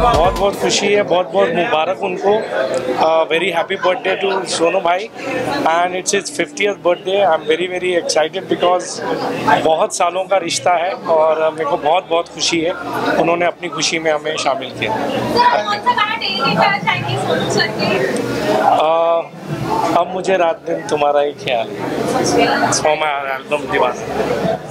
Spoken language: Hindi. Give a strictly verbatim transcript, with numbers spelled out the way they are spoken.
बहुत बहुत खुशी है, बहुत बहुत मुबारक उनको। Very happy birthday to Sonu भाई and it's is fiftieth birthday. I am very very excited because बहुत सालों का रिश्ता है और मेरे को बहुत बहुत खुशी है उन्होंने अपनी खुशी में हमें शामिल किया। अब मुझे रात दिन तुम्हारा ही ख्याल है।